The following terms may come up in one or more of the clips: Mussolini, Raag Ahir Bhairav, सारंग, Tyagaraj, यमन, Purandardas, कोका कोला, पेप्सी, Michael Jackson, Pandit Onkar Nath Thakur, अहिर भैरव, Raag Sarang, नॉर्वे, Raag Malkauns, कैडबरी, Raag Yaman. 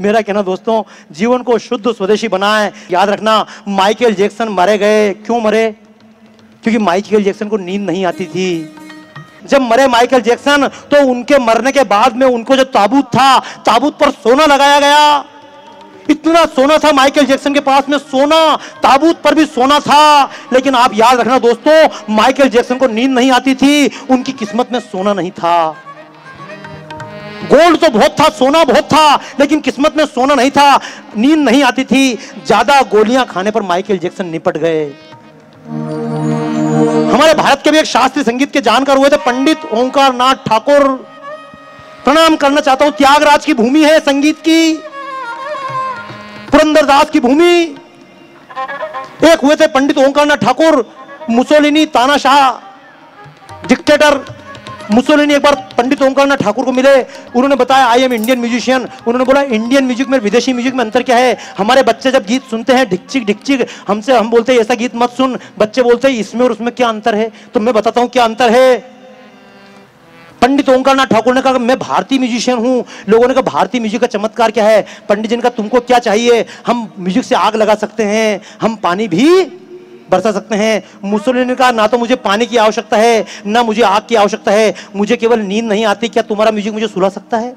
मेरा कहना दोस्तों, जीवन को शुद्ध स्वदेशी बनाएं। याद रखना, माइकल जैक्सन मारे गए, क्यों मरे? क्योंकि माइकल जैक्सन को नींद नहीं आती थी। जब मरे माइकल जैक्सन तो उनके मरने के बाद में उनको जो ताबूत था, ताबूत पर सोना लगाया गया। इतना सोना था माइकल जैक्सन के पास में, सोना, ताबूत पर भी सोना था। लेकिन आप याद रखना दोस्तों, माइकल जैक्सन को नींद नहीं आती थी, उनकी किस्मत में सोना नहीं था। गोल्ड तो बहुत था, सोना बहुत था, लेकिन किस्मत में सोना नहीं था, नींद नहीं आती थी। ज्यादा गोलियां खाने पर माइकल जैक्सन निपट गए। हमारे भारत के भी एक शास्त्रीय संगीत के जानकार हुए थे पंडित ओंकार नाथ ठाकुर। प्रणाम करना चाहता हूं, त्यागराज की भूमि है संगीत की, पुरंदरदास की भूमि। एक हुए थे पंडित ओंकार नाथ ठाकुर, मुसोलिनी तानाशाह डिक्टेटर मुसोलिनी एक बार पंडित ओंकार नाथ ठाकुर को मिले। उन्होंने बताया, आई एम इंडियन म्यूजिशियन। उन्होंने बोला, इंडियन म्यूजिक में विदेशी म्यूजिक में अंतर क्या है? हमारे बच्चे जब गीत सुनते हैं ढिकचिक ढिकचिक, हमसे हम बोलते हैं ऐसा गीत मत सुन, बच्चे बोलते हैं इसमें और उसमें क्या अंतर है? तो मैं बताता हूं क्या अंतर है। पंडित ओंकार नाथ ठाकुर ने कहा, मैं भारतीय म्यूजिशियन हूं। लोगों ने कहा, भारतीय म्यूजिक का चमत्कार क्या है? पंडित जी ने कहा, तुमको क्या चाहिए? हम म्यूजिक से आग लगा सकते हैं, हम पानी भी बरसा सकते हैं। मुसोलिनी ने कहा, ना तो मुझे पानी की आवश्यकता है, ना मुझे आग की आवश्यकता है, मुझे केवल नींद नहीं आती। क्या तुम्हारा म्यूजिक मुझे सुला सकता है?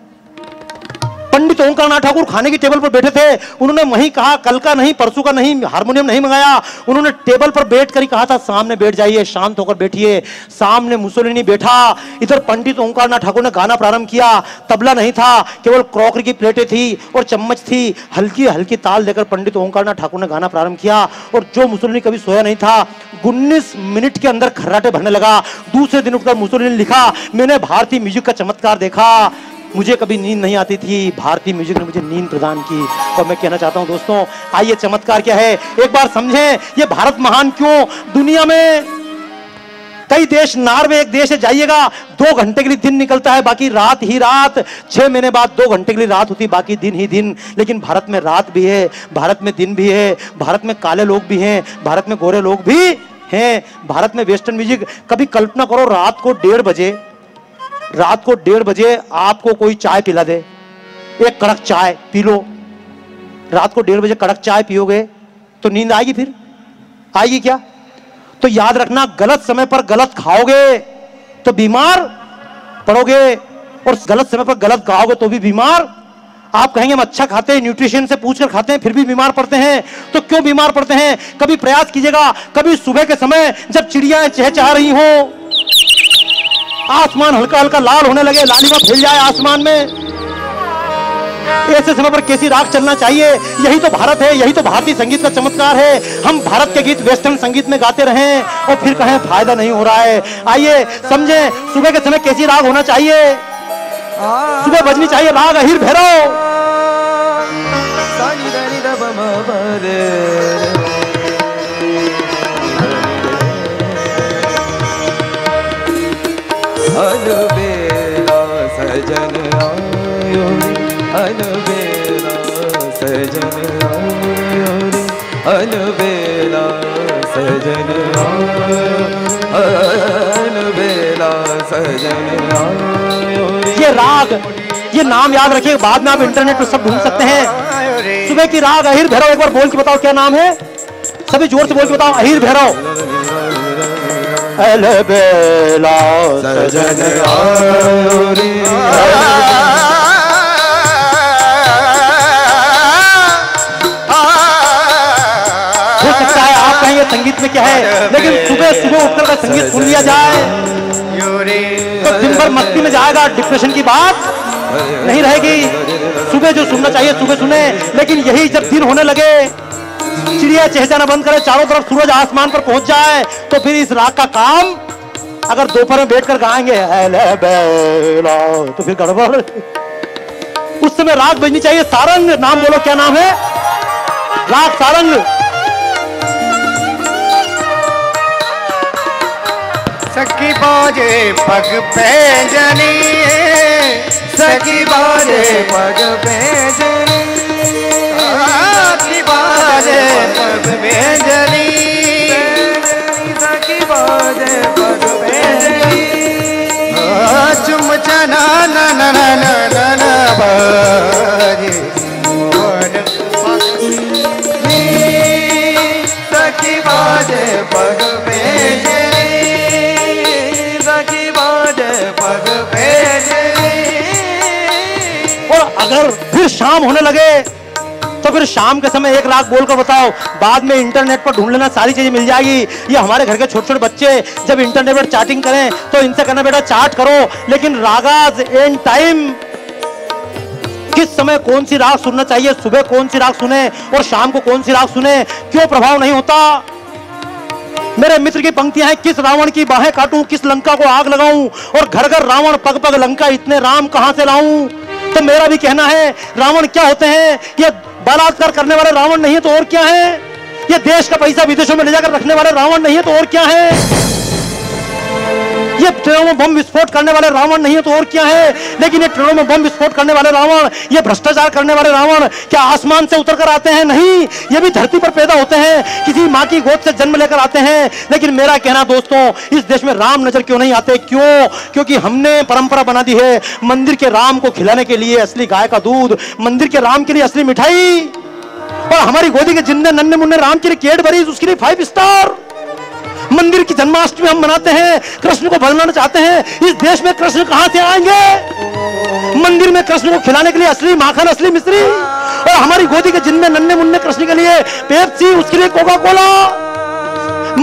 पंडित ओंकार नाथ ठाकुर खाने की टेबल पर बैठे थे। उन्होंने वहीं कहा, कल का नहीं, परसों का नहीं, हारमोनियम नहीं मंगाया। उन्होंने टेबल पर बैठकर ही कहा था, सामने बैठ जाइए, शांत होकर बैठिए। सामने मुसोलिनी बैठा, इधर पंडित ओंकार नाथ ठाकुर ने गाना प्रारंभ किया। तबला नहीं था, केवल क्रॉकरी की प्लेटें थी और चम्मच थी। हल्की हल्की ताल देकर पंडित ओंकार नाथ ठाकुर ने गाना प्रारंभ किया। और जो मुसोलिनी कभी सोया नहीं था, 19 मिनट के अंदर खर्राटे भरने लगा। दूसरे दिन उठकर मुसोलिनी ने लिखा, मैंने भारतीय म्यूजिक का चमत्कार देखा, मुझे कभी नींद नहीं आती थी, भारतीय म्यूजिक ने मुझे नींद प्रदान की। और मैं कहना चाहता हूं दोस्तों, आइए चमत्कार क्या है एक बार समझें। ये भारत महान क्यों? दुनिया में कई देश, नॉर्वे एक देश है, जाइएगा, 2 घंटे के लिए दिन निकलता है, बाकी रात ही रात। 6 महीने बाद 2 घंटे के लिए रात होती, बाकी दिन ही दिन। लेकिन भारत में रात भी है, भारत में दिन भी है, भारत में काले लोग भी हैं, भारत में गोरे लोग भी हैं, भारत में वेस्टर्न म्यूजिक। कभी कल्पना करो, रात को 1:30 बजे आपको कोई चाय पिला दे, एक कड़क चाय पी लो। रात को 1:30 बजे कड़क चाय पियोगे तो नींद आएगी? फिर आएगी क्या? तो याद रखना, गलत समय पर गलत खाओगे तो बीमार पड़ोगे, और गलत समय पर गलत खाओगे तो भी बीमार। आप कहेंगे, हम अच्छा खाते हैं, न्यूट्रिशन से पूछकर खाते हैं, फिर भी बीमार पड़ते हैं। तो क्यों बीमार पड़ते हैं? कभी प्रयास कीजिएगा, कभी सुबह के समय जब चिड़ियां चहचहा रही हो, आसमान हल्का हल्का लाल होने लगे, लालिमा फैल जाए आसमान में, ऐसे समय पर कैसी राग चलना चाहिए? यही तो भारत है, यही तो भारतीय संगीत का चमत्कार है। हम भारत के गीत वेस्टर्न संगीत में गाते रहें और फिर कहें फायदा नहीं हो रहा है। आइए समझें, सुबह के समय कैसी राग होना चाहिए। सुबह बजनी चाहिए राग अहिर भैरव। अनबेरा सजन आयो रे, अनबेरा सजन आयो रे, अनबेरा सजन आयो, अनबेरा सजन आयो रे। ये राग, ये नाम याद रखिए, बाद में आप इंटरनेट पर सब ढूंढ सकते हैं। सुबह की राग अहिर भैरव, एक बार बोल के बताओ क्या नाम है, सभी जोर से बोल के बताओ, अहिर भैरव। अलबेला सजन आयो रे, हो सकता है आप कहें ये संगीत में क्या है, लेकिन सुबह सुबह उठकर संगीत सुन लिया जाए तो दिन भर मस्ती में जाएगा, डिप्रेशन की बात नहीं रहेगी। सुबह जो सुनना चाहिए सुबह सुने, लेकिन यही जब दिन होने लगे, चिड़िया चहचहाना बंद करे, चारों तरफ सूरज आसमान पर पहुंच जाए, तो फिर इस राग का काम अगर दोपहर में बैठकर गाएंगे तो फिर गड़बड़। उस समय राग बजनी चाहिए सारंग। नाम बोलो, क्या नाम है? राग सारंग। सखी बाजे पग पे जनिए, सखी बाजे पग पे जनिए, बाजे पग पे जनी, सखी बाजे पग पे जनी, चुम चना ना ना ना ना ना बाजे, फिर शाम होने लगे तो फिर शाम के समय एक राग बोलकर बताओ, बाद में इंटरनेट पर ढूंढ लेना, सारी चीजें मिल जाएगी। ये हमारे घर के छोटे छोटे बच्चे जब इंटरनेट पर चैटिंग करें तो इनसे कहना बेटा चार्ट करो, लेकिन रागाज एंड टाइम, किस समय कौन सी राग सुनना चाहिए, सुबह कौन सी राग सुने और शाम को कौन सी राग सुने, क्यों प्रभाव नहीं होता। मेरे मित्र की पंक्तियां हैं, किस रावण की बाहें काटूं, किस लंका को आग लगाऊं, और घर घर रावण पग पग लंका, इतने राम कहां से लाऊं। तो मेरा भी कहना है रावण क्या होते हैं, ये बलात्कार करने वाले रावण नहीं है तो और क्या है, ये देश का पैसा विदेशों में ले जाकर रखने वाले रावण नहीं है तो और क्या है, ये ट्रेनों में बम विस्फोट करने वाले रावण नहीं है तो और क्या है। लेकिन ये ट्रेनों में बम विस्फोट करने वाले रावण, ये भ्रष्टाचार करने वाले रावण क्या आसमान से उतरकर आते हैं? नहीं, ये भी धरती पर पैदा होते हैं, किसी माँ की गोद से जन्म लेकर आते हैं। लेकिन मेरा कहना दोस्तों, इस देश में राम नजर क्यों नहीं आते? क्यों? क्योंकि हमने परंपरा बना दी है मंदिर के राम को खिलाने के लिए असली गाय का दूध, मंदिर के राम के लिए असली मिठाई, और हमारी गोदी के जिंदे नन्हे मुन्ने राम के लिए कैडबरी, उसके लिए 5 स्टार। मंदिर की जन्माष्टमी हम मनाते हैं, कृष्ण को भजनाना चाहते हैं। इस देश में कृष्ण कहां से आएंगे? मंदिर में कृष्ण को खिलाने के लिए असली माखन, असली मिश्री, और हमारी गोदी के जिनमें नन्हे मुन्ने कृष्ण के लिए पेप्सी, उसके लिए कोका कोला।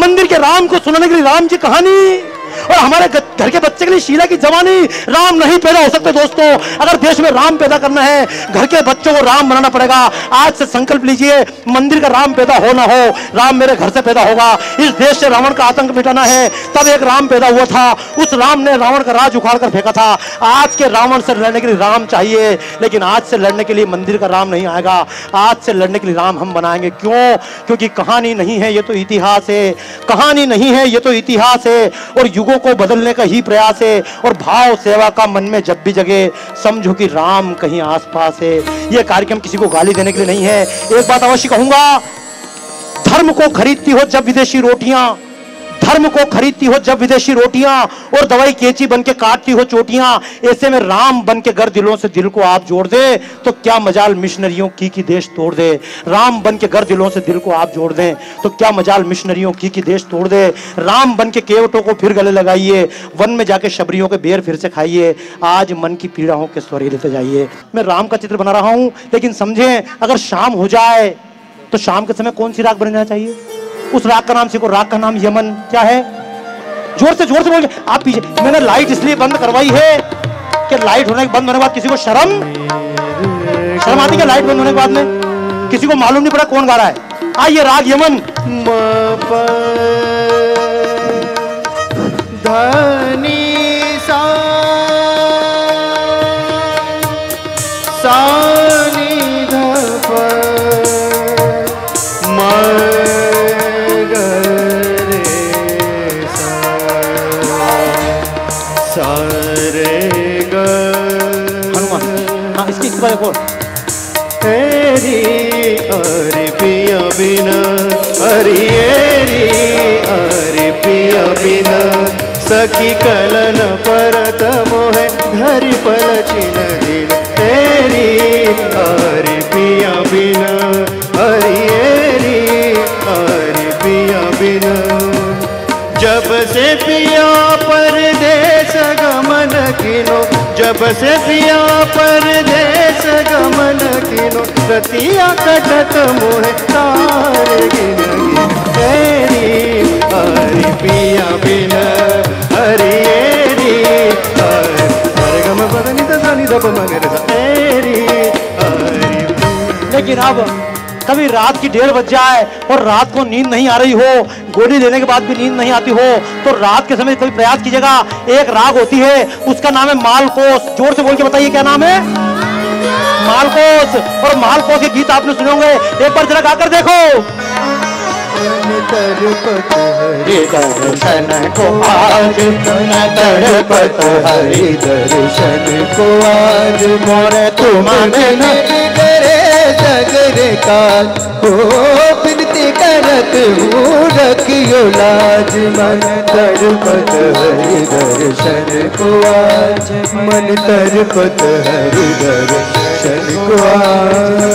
मंदिर के राम को सुनाने के लिए राम की कहानी, और हमारे घर के बच्चे के लिए शीला की जवानी। राम नहीं पैदा हो सकते दोस्तों, अगर देश में राम पैदा करना है घर के बच्चों को राम बनाना पड़ेगा। आज से संकल्प लीजिए, मंदिर का राम पैदा हो ना हो, राम मेरे घर से पैदा होगा। इस देश से रावण का आतंक मिटाना है। तब एक राम पैदा हुआ था, उस राम ने रावण का राज उखाड़ कर फेंका था। आज के रावण से लड़ने के लिए राम चाहिए, लेकिन आज से लड़ने के लिए मंदिर का राम नहीं आएगा, आज से लड़ने के लिए राम हम बनाएंगे। क्यों? क्योंकि कहानी नहीं है ये तो इतिहास है, कहानी नहीं है ये तो इतिहास है, और युगों को बदलने का ही प्रयास है। और भाव सेवा का मन में जब भी जगे, समझो कि राम कहीं आसपास है। यह कार्यक्रम किसी को गाली देने के लिए नहीं है। एक बात अवश्य कहूंगा, धर्म को खरीदती हो जब विदेशी रोटियां, धर्म को खरीदती हो जब विदेशी रोटियां, और दवाई कैंची बनके काटती हो चोटियां, ऐसे में राम बनके गर दिलों से दिल को आप जोड़ दे तो क्या मजाल मिशनरियों की देश तोड़ दे। राम बनके गर दिलों से दिल को आप जोड़ दे तो क्या मजाल मिशनरियों की देश तोड़ दे। राम बनके केवटों को फिर गले लगाइए, वन में जाके शबरियों के बेर फिर से खाइए, आज मन की पीड़ाओं के स्वर लेते जाइए। मैं राम का चित्र बना रहा हूं, लेकिन समझे अगर शाम हो जाए तो शाम के समय कौन सी राग बनना चाहिए, उस राग का नाम सीखो। राग का नाम यमन। क्या है? जोर से बोलिए आप पीछे। मैंने लाइट इसलिए बंद करवाई है कि लाइट होने के बंद होने के बाद किसी को शर्म आती है, लाइट बंद होने के बाद में किसी को मालूम नहीं पड़ा कौन गा रहा है। आइए राग यमन। धनी तेरी अरे पिया बिना, अरे अरे पिया बिना सखी कलन परत मोहे धरि पलचिन दिन। तेरी अरे पिया बिना, अरे पिया बिना जब से पिया परदेस गमन किनो, जब से पिया परदेस गमन किनो रतिया कटत मोहे तारे गिन गिन। तेरी हरि पिया बिना, हरिएरी हरि हरे गम बदनी दानी दब मगे रे तेरी हरि। लेकिन अब कभी रात की 1:30 बज जाए और रात को नींद नहीं आ रही हो, गोली लेने के बाद भी नींद नहीं आती हो, तो रात के समय कभी प्रयास कीजिएगा। एक राग होती है उसका नाम है मालकोस। जोर से बोल के बताइए क्या नाम है? मालकोस। और मालकोस के गीत आपने सुने होंगे, एक बार जरा गाकर देखो। सगरे काल हो बिनती करत हूँ रखियो लाज, मन तड़पत हरि दर्शन को आज, मन तड़पत हरि दर्शन को आज।